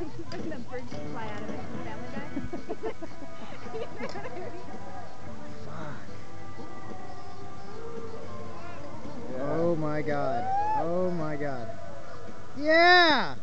Like the birds fly out of it from Family Guy. You know what I mean? Fuck. Yeah. Oh my god. Oh my god. Yeah!